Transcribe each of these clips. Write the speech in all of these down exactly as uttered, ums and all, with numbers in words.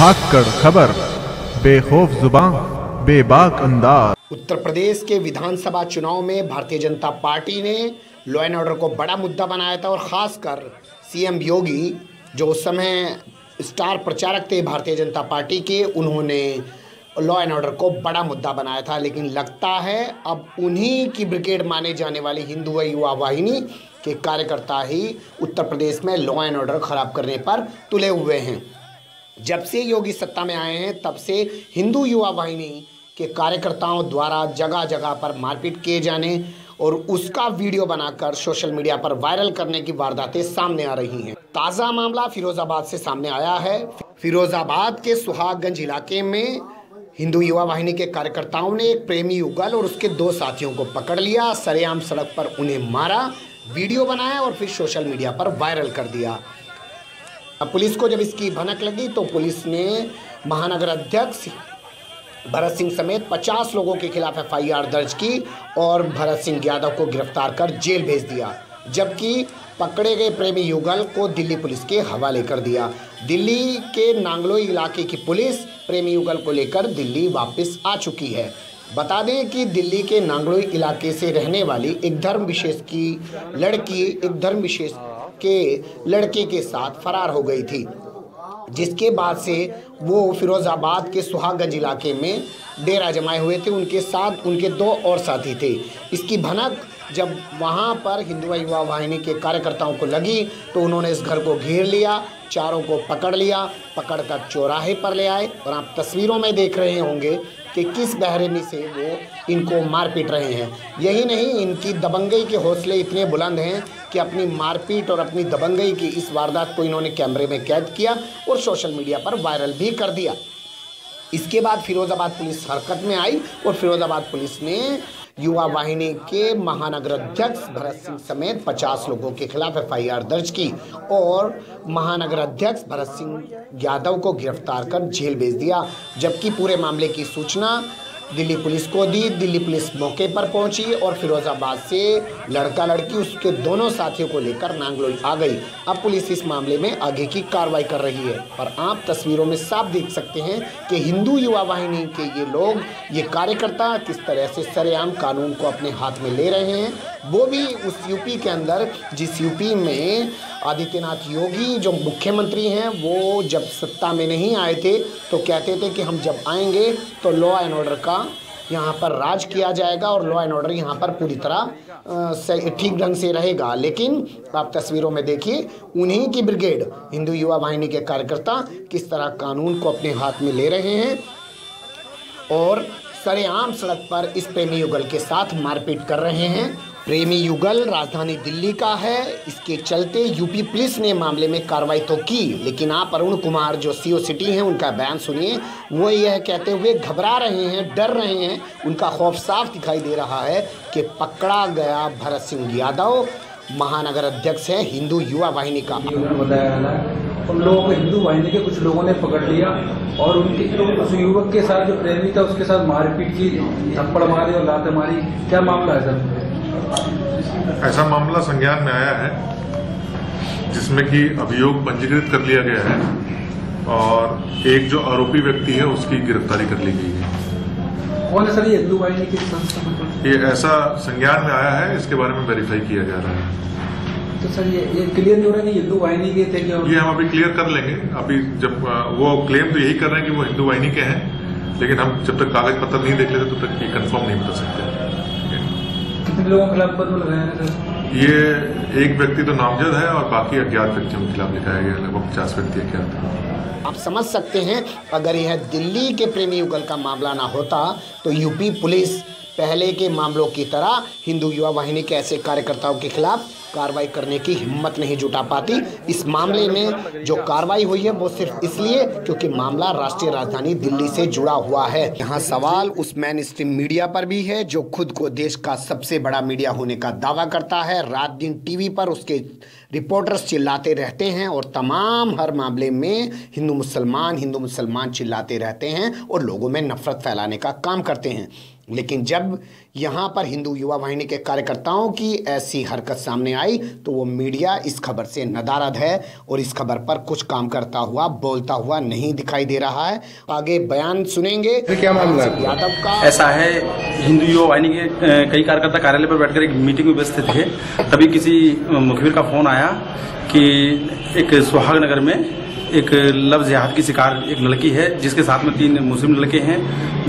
धाकड़ खबर, बेखौफ जुबां, बेबाक अंदाज। उत्तर प्रदेश के विधानसभा चुनाव में भारतीय जनता पार्टी ने लॉ एंड ऑर्डर को बड़ा मुद्दा बनाया था और ख़ासकर सीएम योगी जो उस समय स्टार प्रचारक थे भारतीय जनता पार्टी के, उन्होंने लॉ एंड ऑर्डर को बड़ा मुद्दा बनाया था। लेकिन लगता है अब उन्हीं की ब्रिगेड माने जाने वाली हिंदू युवा वाहिनी के कार्यकर्ता ही उत्तर प्रदेश में लॉ एंड ऑर्डर खराब करने पर तुले हुए हैं। जब से योगी सत्ता में आए हैं तब से हिंदू युवा वाहिनी के कार्यकर्ताओं द्वारा जगह जगह पर मारपीट किए जाने और उसका वीडियो बनाकर सोशल मीडिया पर वायरल करने की वारदातें सामने आ रही हैं। ताज़ा मामला फिरोजाबाद से सामने आया है। फिरोजाबाद के सुहागगंज इलाके में हिंदू युवा वाहिनी के कार्यकर्ताओं ने एक प्रेमी युगल और उसके दो साथियों को पकड़ लिया, सरेआम सड़क पर उन्हें मारा, वीडियो बनाया और फिर सोशल मीडिया पर वायरल कर दिया। पुलिस को जब इसकी भनक लगी तो पुलिस ने महानगर अध्यक्ष भरत सिंह समेत पचास लोगों के खिलाफ एफ आई आर दर्ज की और भरत सिंह यादव को गिरफ्तार कर जेल भेज दिया, जबकि पकड़े गए प्रेमी युगल को दिल्ली पुलिस के हवाले कर दिया। दिल्ली के नांगलोई इलाके की पुलिस प्रेमी युगल को लेकर दिल्ली वापस आ चुकी है। बता दें कि दिल्ली के नांगलोई इलाके से रहने वाली एक धर्म विशेष की लड़की एक धर्म विशेष के लड़के के साथ फरार हो गई थी, जिसके बाद से वो फिरोजाबाद के सुहागगंज इलाके में डेरा जमाए हुए थे। उनके साथ उनके दो और साथी थे। इसकी भनक जब वहाँ पर हिंदू युवा वाहिनी के कार्यकर्ताओं को लगी तो उन्होंने इस घर को घेर लिया, चारों को पकड़ लिया, पकड़कर चौराहे पर ले आए और आप तस्वीरों में देख रहे होंगे कि किस बेरहमी से वो इनको मारपीट रहे हैं। यही नहीं, इनकी दबंगई के हौसले इतने बुलंद हैं कि अपनी मारपीट और अपनी दबंगई की इस वारदात को इन्होंने कैमरे में कैद किया और सोशल मीडिया पर वायरल भी कर दिया। इसके बाद फिरोजाबाद पुलिस हरकत में आई और फिरोजाबाद पुलिस ने युवा वाहिनी के महानगर अध्यक्ष भरत सिंह समेत पचास लोगों के खिलाफ एफ आई आर दर्ज की और महानगर अध्यक्ष भरत सिंह यादव को गिरफ्तार कर जेल भेज दिया, जबकि पूरे मामले की सूचना दिल्ली पुलिस को दी। दिल्ली पुलिस मौके पर पहुंची और फिरोजाबाद से लड़का लड़की उसके दोनों साथियों को लेकर नांगलोई आ गई। अब पुलिस इस मामले में आगे की कार्रवाई कर रही है और आप तस्वीरों में साफ देख सकते हैं कि हिंदू युवा वाहिनी के ये लोग, ये कार्यकर्ता किस तरह से सरेआम कानून को अपने हाथ में ले रहे हैं, वो भी उस यूपी के अंदर जिस यूपी में आदित्यनाथ योगी जो मुख्यमंत्री हैं वो जब सत्ता में नहीं आए थे तो कहते थे कि हम जब आएंगे तो लॉ एंड ऑर्डर का यहाँ पर राज किया जाएगा और लॉ एंड ऑर्डर यहाँ पर पूरी तरह ठीक ढंग से रहेगा। लेकिन आप तस्वीरों में देखिए उन्हीं की ब्रिगेड हिंदू युवा वाहिनी के कार्यकर्ता किस तरह कानून को अपने हाथ में ले रहे हैं और सरेआम सड़क पर इस प्रेमी युगल के साथ मारपीट कर रहे हैं। प्रेमी युगल राजधानी दिल्ली का है, इसके चलते यूपी पुलिस ने मामले में कार्रवाई तो की, लेकिन आप अरूण कुमार जो सीओ सिटी हैं उनका बयान सुनिए। वो यह कहते हुए घबरा रहे हैं, डर रहे हैं, उनका खौफ साफ दिखाई दे रहा है कि पकड़ा गया भरत सिंह यादव महानगर अध्यक्ष है हिंदू युवा वाहिनी का। उन लोगों को हिंदू वाहिनी के कुछ लोगों ने पकड़ लिया और उनके उस युवक के साथ जो प्रेमी था उसके साथ मारपीट की, थप्पड़ मारी और लात मारी। क्या मामला है सर? ऐसा मामला संज्ञान में आया है जिसमें कि अभियोग पंजीकृत कर लिया गया है और एक जो आरोपी व्यक्ति है उसकी गिरफ्तारी कर ली गई है। कौन है सर ये हिंदू वाहिनी के साथ? ये ऐसा संज्ञान में आया है, इसके बारे में वेरीफाई किया जा रहा है। तो सर ये ये क्लियर हो रहा है हिंदू वाहिनी के थे क्या? ये हम अभी क्लियर कर लेंगे। अभी जब वो क्लेम तो यही कर रहे हैं कि वो हिंदू वाहिनी के हैं, लेकिन हम जब तक कागज पत्र नहीं देख लेते तब तो तक ये कंफर्म नहीं बता सकते। कितने लोगों के खिलाफ मुकदमा लगाया है सर? ये एक व्यक्ति तो नामजद है और बाकी अज्ञात व्यक्तियों के खिलाफ लिखाया गया है। लगभग पचास व्यक्ति अज्ञात हैं। आप समझ सकते हैं अगर यह दिल्ली के प्रेमी युगल का मामला ना होता तो यूपी पुलिस पहले के मामलों की तरह हिंदू युवा वाहिनी के ऐसे कार्यकर्ताओं के खिलाफ कार्रवाई करने की हिम्मत नहीं जुटा पाती। इस मामले में जो कार्रवाई हुई है वो सिर्फ इसलिए क्योंकि मामला राष्ट्रीय राजधानी दिल्ली से जुड़ा हुआ है। यहाँ सवाल उस मेन स्ट्रीम मीडिया पर भी है जो खुद को देश का सबसे बड़ा मीडिया होने का दावा करता है। रात दिन टीवी पर उसके रिपोर्टर्स चिल्लाते रहते हैं और तमाम हर मामले में हिंदू मुसलमान हिंदू मुसलमान चिल्लाते रहते हैं और लोगों में नफरत फैलाने का काम करते हैं। लेकिन जब यहाँ पर हिंदू युवा वाहिनी के कार्यकर्ताओं की ऐसी हरकत सामने आई तो वो मीडिया इस खबर से नदारद है और इस खबर पर कुछ काम करता हुआ बोलता हुआ नहीं दिखाई दे रहा है। आगे बयान सुनेंगे। क्या मामला है यादव का? ऐसा है, हिंदू युवा वाहिनी के कई कार्यकर्ता कार्यालय पर बैठकर एक मीटिंग में व्यस्त थे, तभी किसी मुखबिर का फोन आया कि एक सुहागनगर में एक लव जिहाद की शिकार एक लड़की है जिसके साथ में तीन मुस्लिम लड़के हैं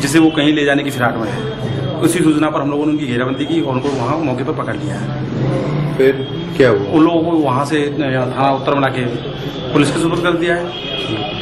जिसे वो कहीं ले जाने की फिराक में है। उसी सूचना पर हम लोगों ने उनकी घेराबंदी की और उनको वहाँ मौके पर पकड़ लिया है। फिर क्या हुआ? उन लोगों को वहाँ से थाना उत्तर बना के पुलिस के सुपुर्द कर दिया है।